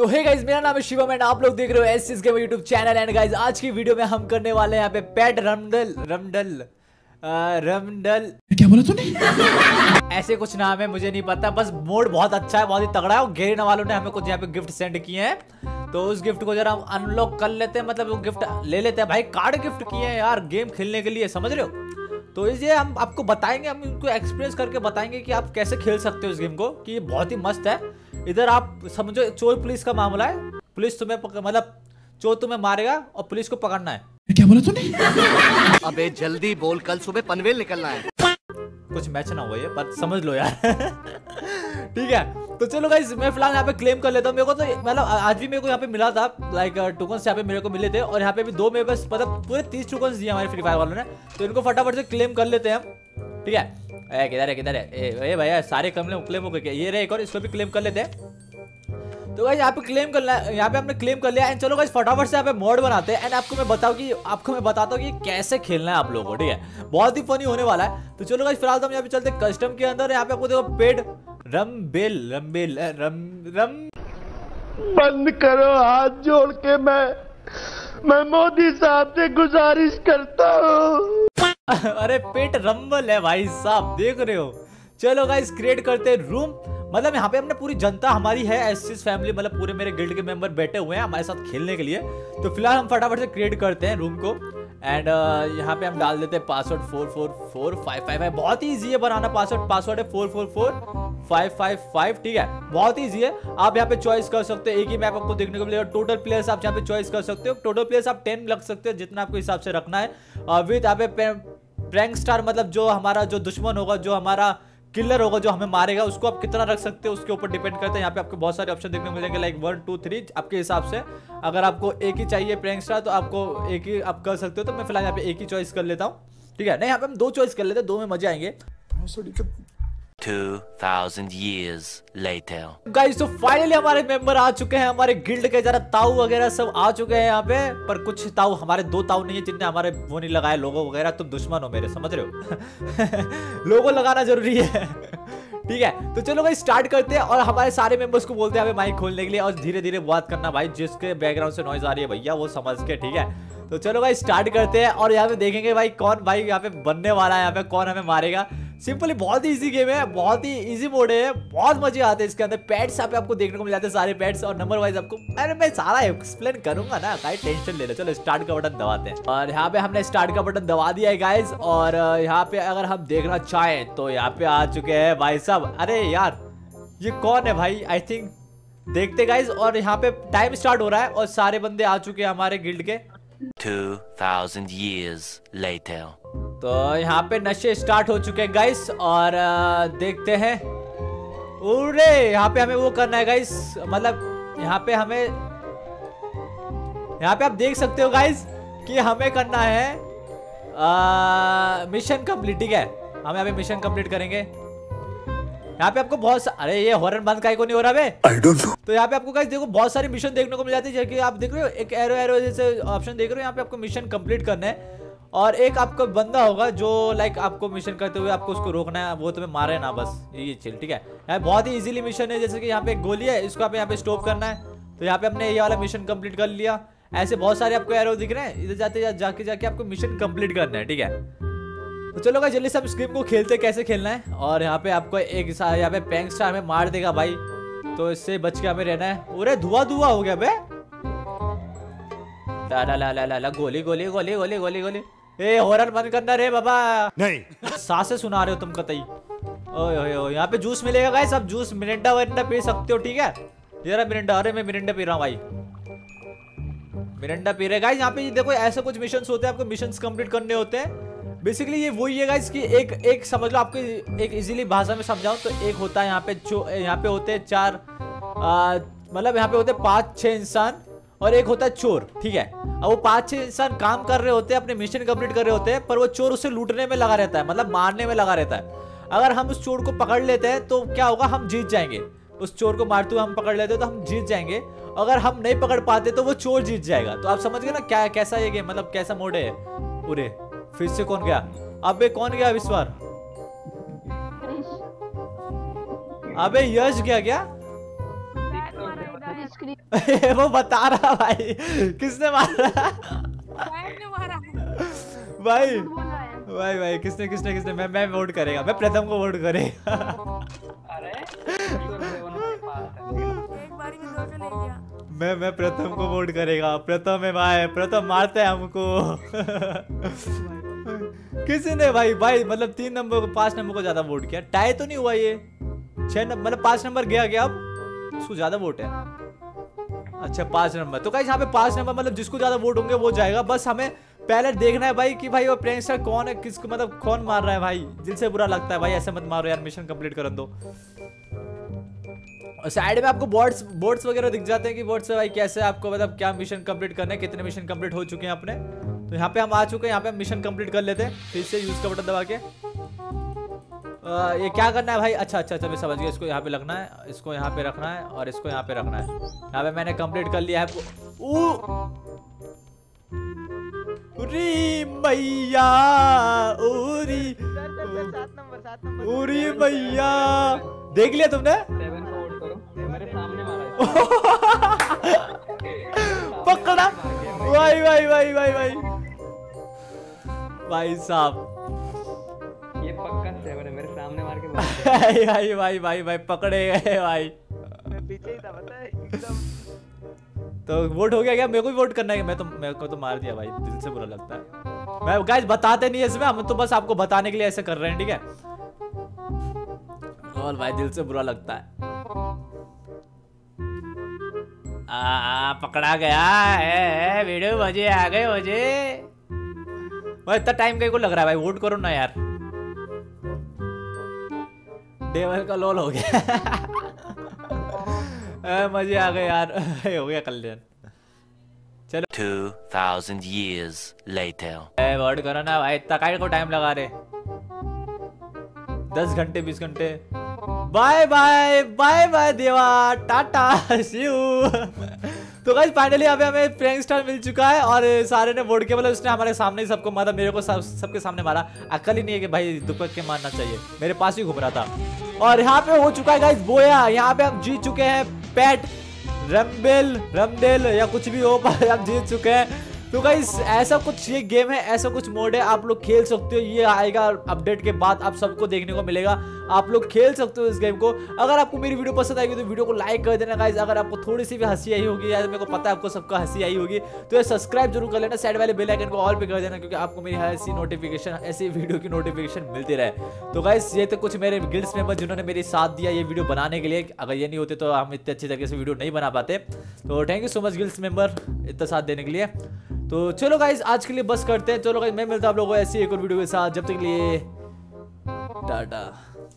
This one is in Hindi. तो हे गाइस, मेरा नाम है शिवम एंड आप लोग देख रहे हो SCS gamer YouTube channel. And guys, आज की वीडियो में हम करने वाले हैं यहाँ पे पेट रंडल, क्या बोला तूने? ऐसे कुछ नाम है, मुझे नहीं पता। बस मोड बहुत अच्छा है, बहुत ही तगड़ा है। गरेना वालों ने हमें कुछ यहाँ पे गिफ्ट सेंड किए हैं, तो उस गिफ्ट को जरा हम अनलॉक कर लेते हैं। मतलब वो गिफ्ट ले लेते हैं भाई, कार्ड गिफ्ट किए हैं यार गेम खेलने के लिए, समझ रहे हो? तो ये हम आपको बताएंगे, हम इनको एक्सपीरियंस करके बताएंगे कि आप कैसे खेल सकते हो इस गेम को, कि ये बहुत ही मस्त है। इधर आप समझो चोर पुलिस का मामला है। पुलिस तुम्हें मतलब चोर तुम्हें मारेगा और पुलिस को पकड़ना है। क्या बोला तूने? अबे जल्दी बोल, कल सुबह पनवेल निकलना है। कुछ मैच ना हुआ ये, पर समझ लो यार। ठीक है, तो चलो गाइस, मैं फिलहाल यहाँ पे क्लेम कर लेता हूँ। मेरे को तो मतलब आज भी मेरे को यहाँ पे मिला था, लाइक टोकन्स यहाँ पे मेरे को मिले थे। और यहाँ पे भी दो मेरे पास मतलब पूरे 30 टोकन्स दिए हमारे फ्री फायर वालों ने, तो इनको फटाफट से क्लेम कर लेते हैं हम। ठीक है, किधर है भैया, सारे क्लेम हो गए। ये रहे एक और, इसको भी क्लेम कर लेते हैं। तो गाइस यहाँ पे क्लेम करना है, यहाँ पे हमने क्लेम कर लिया। एंड चलो गाइस, फटाफट से यहाँ पे मोड बनाते हैं एंड आपको मैं बताता हूँ कि कैसे खेलना है आप लोगों को। ठीक है, बहुत ही फनी होने वाला है। तो चलो गाइस, फिलहाल तो हम यहाँ पे चलते हैं कस्टम के अंदर। यहाँ पे आपको देखो पेट रंबल बंद करो। हाथ जोड़ के मैं मोदी साहब से गुजारिश करता हूँ। अरे पेट रंबल है भाई साहब, देख रहे हो। चलो गाइस, क्रिएट करते हैं रूम। मतलब यहाँ पे हमने पूरी जनता हमारी है, एससीएस फैमिली, मतलब पूरे मेरे गिल्ड के मेंबर बैठे हुए हैं हमारे साथ खेलने के लिए। तो फिलहाल हम फटाफट से क्रिएट करते हैं रूम को। एंड यहाँ पे हम डाल देते हैं पासवर्ड 44455 है। बहुत ही ईजी है बनाना पासवर्ड। पासवर्ड है 444555। ठीक है, बहुत ईजी है। आप यहाँ पे चॉइस कर सकते हो, एक ही मैप आपको देखने को मिलेगा। टोटल प्लेयर्स आप यहाँ पे चॉइस कर सकते हो। टोटल प्लेयर्स आप 10 लग सकते हो, जितना आपको हिसाब से रखना है। विद यहाँ पे प्रैंक स्टार, मतलब जो हमारा जो दुश्मन होगा, जो हमारा किलर होगा, जो हमें मारेगा, उसको आप कितना रख सकते हो उसके ऊपर डिपेंड करते हैं। यहाँ पे आपको बहुत सारे ऑप्शन देखने को मिलेंगे, लाइक 1 2 3 आपके हिसाब से। अगर आपको एक ही चाहिए प्रैंक स्टार, तो आपको एक ही आप कर सकते हो। तो मैं फिलहाल यहाँ पे एक ही चॉइस कर लेता हूँ। ठीक है, नहीं यहाँ पे हम दो चॉइस कर लेते हैं, दो में मजे आएंगे। 2000 years later गाइस, तो फाइनली हमारे मेंबर आ चुके हैं हमारे गिल्ड के। जरा ताऊ वगैरह सब आ चुके हैं यहाँ पे, पर कुछ ताऊ हमारे, दो ताऊ नहीं है जितने हमारे वो नहीं लगाए लोगो वगैरह। तुम दुश्मन हो मेरे, समझ रहे हो? लोगो लगाना जरूरी है। ठीक है, तो चलो गाइस स्टार्ट करते हैं। और हमारे सारे मेंबर्स को बोलते हैं हमें माइक खोलने के लिए, और धीरे धीरे बात करना भाई। जिसके बैकग्राउंड से नॉइज आ रही है भैया, वो समझ के। ठीक है, तो चलो भाई स्टार्ट करते हैं। और यहाँ पे देखेंगे भाई कौन भाई यहाँ पे बनने वाला है, यहाँ पे कौन हमें मारेगा। सिंपली बहुत ही इजी गेम है, बहुत ही इजी मोड है, बहुत मजे आते हैं इसके अंदर। पैट्स यहाँ पे आपको देखने को मिल जाते हैं, सारे पैट्स। और नंबर वाइज आपको, अरे मैं सारा एक्सप्लेन करूंगा ना, गाइस टेंशन ले लो। चलो स्टार्ट का बटन दबाते हैं। और यहाँ पे हमने स्टार्ट का बटन दबा दिया है गाइज। और यहाँ पे अगर हम देखना चाहें तो यहाँ पे आ चुके हैं भाई साहब। अरे यार, ये कौन है भाई? आई थिंक देखते गाइज। और यहाँ पे टाइम स्टार्ट हो रहा है और सारे बंदे आ चुके हैं हमारे गिल्ड के। 2000 years later तो यहाँ पे नशे स्टार्ट हो चुके हैं गाइस। और देखते हैं। ओरे, यहाँ पे हमें वो करना है गाइस, मतलब यहाँ पे आप देख सकते हो गाइस कि हमें करना है मिशन कंप्लीट। ठीक है, हम यहाँ पे मिशन कंप्लीट करेंगे। यहाँ पे आपको बहुत अरे ये हॉर्न बंद काहे को नहीं हो रहा है? तो यहाँ पे आपको गाइस देखो बहुत सारे मिशन देखने को मिल जाते हैं। आप देख रहे हो एक एरो जैसे ऑप्शन देख रहे हो, यहाँ पे आपको मिशन कंप्लीट करना है। और एक आपका बंदा होगा जो लाइक आपको मिशन करते हुए आपको उसको रोकना है, वो तुम्हें मारे ना, बस ये चिल। ठीक है, यहाँ बहुत ही इजीली मिशन है। जैसे कि यहाँ पे गोली है, इसको आप यहाँ पे स्टॉप करना है। तो यहाँ पे हमने ये वाला मिशन कंप्लीट कर लिया। ऐसे बहुत सारे आपको एरो दिख रहे हैं, इधर जाते जाके जाके आपको मिशन कंप्लीट करना है। ठीक है, तो चलो गाइस जल्दी से हम इस गेम को खेलते हैं, कैसे खेलना है। और यहाँ पे आपको एक यहाँ पे प्रैंक स्टार हमें मार देगा भाई, तो इससे बच के हमें रहना है। अरे धुआं हो गया बे। ला ला ला ला ला, गोली गोली गोली गोली गोली गोली। ए हॉरर बंद करना रे बाबा। नहीं, सांसें सुना रहे हो तुम कतई। ओए ओए, यहाँ पे जूस मिलेगा गाइस, आप जूस मिरिंडा वरिंडा पी सकते हो। ठीक है, जरा मिरिंडा, अरे मैं मिरिंडा पी रहा हूँ भाई, मिरिंडा पी रहे गाइस। यहाँ पे देखो ऐसे कुछ मिशन होते हैं, आपको मिशन कंप्लीट करने होते हैं। बेसिकली ये वही है गाइस कि एक समझ लो, आपको एक इजीली भाषा में समझाऊं तो एक होता है यहाँ पे, जो यहाँ पे होते हैं चार मतलब यहाँ पे होते हैं 5-6 इंसान, और एक होता है चोर। ठीक है, अब वो 5-6 इंसान काम कर रहे होते हैं, अपने मिशन कंप्लीट कर रहे होते हैं, पर वो चोर उसे लूटने में लगा रहता है, मतलब मारने में लगा रहता है। अगर हम उस चोर को पकड़ लेते हैं तो क्या होगा, हम जीत जाएंगे। उस चोर को मारते हुए हम पकड़ लेते हैं तो हम जीत जाएंगे। अगर हम नहीं पकड़ पाते तो वो चोर जीत जाएगा। तो आप समझ गए ना क्या कैसा ये गेम, मतलब कैसा मोड है पूरे। फिर से कौन गया? अबे कौन गया इस बार? अबे यश गया क्या? स्क्रीन वो बता रहा भाई किसने मारा ने मारा भाई भाई भाई किसने किसने किसने मैं वोट करेगा, मैं प्रथम को वोट करेगा। अरे एक बारी में दो ले लिया। मैं प्रथम को वोट करेगा, प्रथम है भाई, प्रथम मारते हैं हमको। किसी ने भाई भाई मतलब 3 नंबर को 5 नंबर को ज्यादा वोट किया। टाई तो नहीं हुआ ये 6 नंबर मतलब 5 नंबर गया क्या अब उसको ज्यादा वोट है। अच्छा 5 नंबर तो गाइस यहाँ पे 5 नंबर मतलब जिसको ज्यादा वोट होंगे वो जाएगा। बस हमें पहले देखना है भाई कि भाई वो प्रैंकस्टर कौन है, किसको मतलब कौन मार रहा है। भाई दिल से बुरा लगता है भाई, ऐसे मत मारो यार, मिशन कंप्लीट कर दो। साइड में आपको बोर्ड्स बोर्ड्स वगैरह दिख जाते हैं कि बोर्ड्स से भाई कैसे आपको मतलब क्या मिशन कंप्लीट करना है, कितने मिशन कंप्लीट हो चुके हैं अपने। तो यहाँ पे हम आ चुके हैं, यहाँ पे हम मिशन कंप्लीट कर लेते हैं फिर से यूज का बटन दबा के। ये क्या करना है भाई? अच्छा अच्छा अच्छा मैं समझ गया, इसको यहाँ पे लगना है, इसको यहाँ पे रखना है और इसको यहाँ पे रखना है। यहाँ पे मैंने कंप्लीट कर लिया है। उरी मैया उरी मैया देख लिया तुमने पकड़ा। भाई भाई भाई भाई भाई भाई साहब ये पक्का सेवन है, मेरे सामने मार के भाई भाई भाई भाई भाई पकड़े गए भाई। मैं पीछे ही था पता है एकदम। तो वोट हो गया क्या? मेरे को भी वोट करना है। मेरे को तो मार दिया भाई, दिल से बुरा लगता है। मैं गाइस बताते नहीं है इसमें, हम तो बस आपको बताने के लिए ऐसे कर रहे हैं, ठीक है। और भाई दिल से बुरा लगता है। पकड़ा गया है वीडियो, मजे आ गए मुझे। इतना टाइम कहीं को लग रहा है भाई, वोट करो ना यार। डेवल का लोल हो गया मजे आ गए यार, हो गया कल्याण। चलो 2000 years later वोट करो ना भाई, इतना काहे को टाइम लगा रहे। 10 घंटे 20 घंटे। बाय बाय बाय बाय देवा, टाटा सी यू। तो गाइस फाइनली अभी हमें प्रैंकस्टर मिल चुका है और सारे ने वोट के मतलब उसने हमारे सामने ही सबको मारा, मेरे को सबके सामने मारा। अक्ल ही नहीं है कि भाई दुपक के मारना चाहिए, मेरे पास ही घूम रहा था। और यहाँ पे हो चुका है गाइस बोया, यहाँ पे हम जीत चुके हैं पेट रंबल रमडेल या कुछ भी हो, पर हम जीत चुके हैं। तो गाइस ऐसा कुछ ये गेम है, ऐसा कुछ मोड है, आप लोग खेल सकते हो। ये आएगा अपडेट के बाद, आप सबको देखने को मिलेगा, आप लोग खेल सकते हो इस गेम को। अगर आपको मेरी वीडियो पसंद आएगी तो वीडियो को लाइक कर देना गाइस। अगर आपको थोड़ी सी भी हंसी आई होगी यार, मेरे को पता है आपको सबका हंसी आई होगी, तो ये सब्सक्राइब जरूर कर लेना, साइड वाले बेल आइकन को ऑल पे कर देना, क्योंकि आपको मेरी ऐसी नोटिफिकेशन, ऐसी वीडियो की नोटिफिकेशन मिलती रहे। तो गाइस ये तो कुछ मेरे गिल्ड्स मेंबर जिन्होंने मेरे साथ दिया ये वीडियो बनाने के लिए, अगर ये नहीं होते तो हम इतने अच्छे तरीके से वीडियो नहीं बना पाते। तो thank you so much guilds member इतना साथ देने के लिए। तो चलो गाइस आज के लिए बस करते हैं। चलो गाइस मैं मिलता हूं आप लोगों को ऐसी एक और वीडियो के साथ, जब तक के लिए टाटा।